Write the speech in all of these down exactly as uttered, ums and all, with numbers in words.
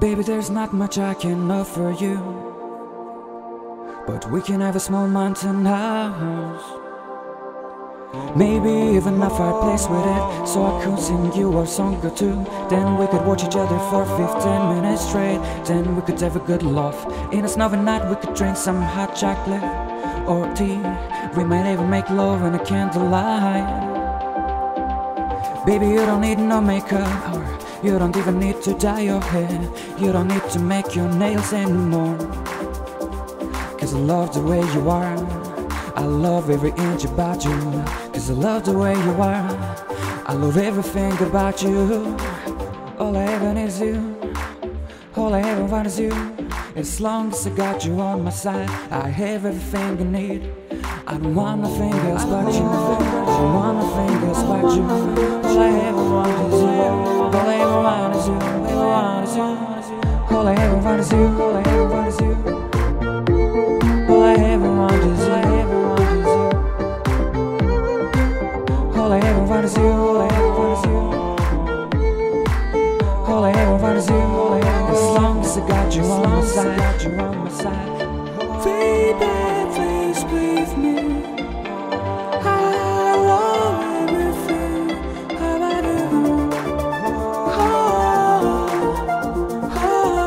Baby, there's not much I can offer you, but we can have a small mountain house. Maybe even a fireplace with it, so I could sing you a song or two. Then we could watch each other for fifteen minutes straight. Then we could have a good laugh. In a snowy night we could drink some hot chocolate or tea. We might even make love in a candlelight. Baby, you don't need no makeup, or you don't even need to dye your hair. You don't need to make your nails anymore, 'cause I love the way you are. I love every inch about you, 'cause I love the way you are. I love everything about you. All I ever need is you. All I ever want is you. As long as I got you on my side, I have everything I need. I don't want nothing else but you. I don't want nothing else but you. All I ever want is you. All I ever want is you. All I ever want is you. All I ever want is you. All I ever want is you. All I ever want is you, all I ever want is you. All I ever want is you, all I ever want is you. As long as I got you on my side, you on my side. Baby, please believe me. I love everything about you. Oh, oh,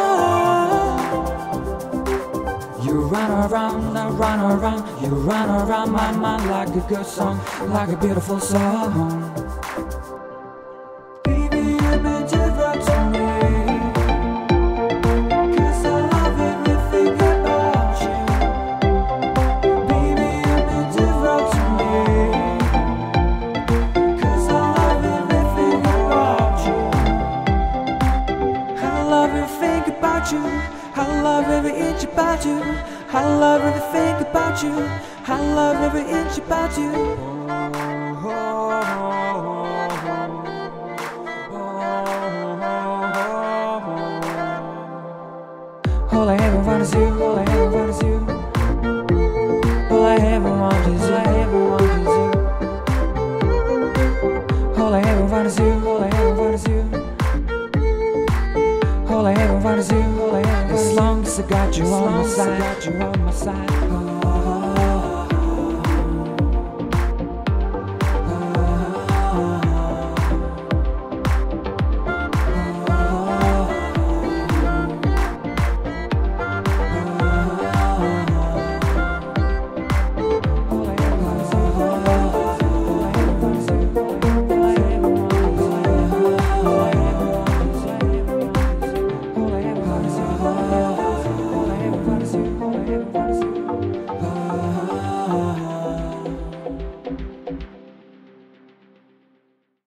oh. You run around, I run around. You run around my mind like a good song, like a beautiful song. Baby, you've been different to me, 'cause I love everything about you. Baby, you've been different to me, 'cause I love everything about you. I love everything about you. I love every inch about you. I love everything about you. I love every inch about you. All I ever want is you. All I ever want is you. All I ever want is you. All I ever want is you. All I ever want is you. All I ever want is you. As long as I got you on my side, got you on my side. All I ever want is you. All I ever want is you.